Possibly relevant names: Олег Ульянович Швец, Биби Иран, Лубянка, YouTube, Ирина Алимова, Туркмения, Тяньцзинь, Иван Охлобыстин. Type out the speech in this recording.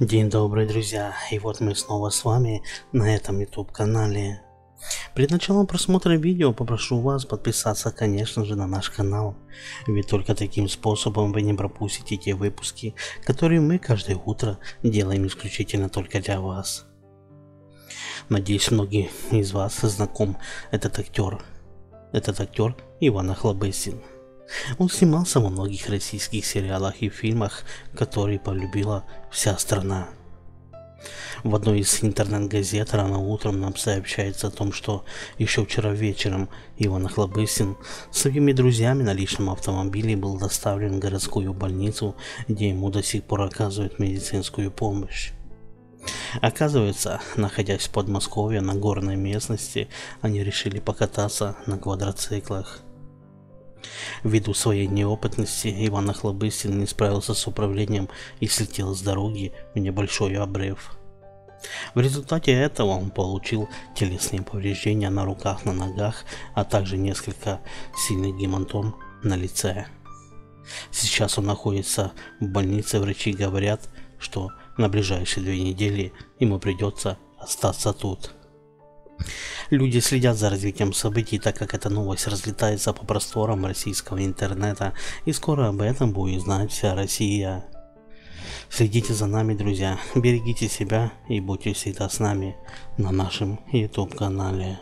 День добрый, друзья, и вот мы снова с вами на этом YouTube канале. Перед началом просмотра видео попрошу вас подписаться, конечно же, на наш канал, ведь только таким способом вы не пропустите те выпуски, которые мы каждое утро делаем исключительно только для вас. Надеюсь, многие из вас знаком этот актер Иван Охлобыстин. Он снимался во многих российских сериалах и фильмах, которые полюбила вся страна. В одной из интернет-газет рано утром нам сообщается о том, что еще вчера вечером Иван Охлобыстин с своими друзьями на личном автомобиле был доставлен в городскую больницу, где ему до сих пор оказывают медицинскую помощь. Оказывается, находясь в Подмосковье на горной местности, они решили покататься на квадроциклах. Ввиду своей неопытности Иван Охлобыстин не справился с управлением и слетел с дороги в небольшой обрыв. В результате этого он получил телесные повреждения на руках, на ногах, а также несколько сильных гематом на лице. Сейчас он находится в больнице, врачи говорят, что на ближайшие 2 недели ему придется остаться тут. Люди следят за развитием событий, так как эта новость разлетается по просторам российского интернета, и скоро об этом будет знать вся Россия. Следите за нами, друзья, берегите себя и будьте всегда с нами на нашем YouTube канале.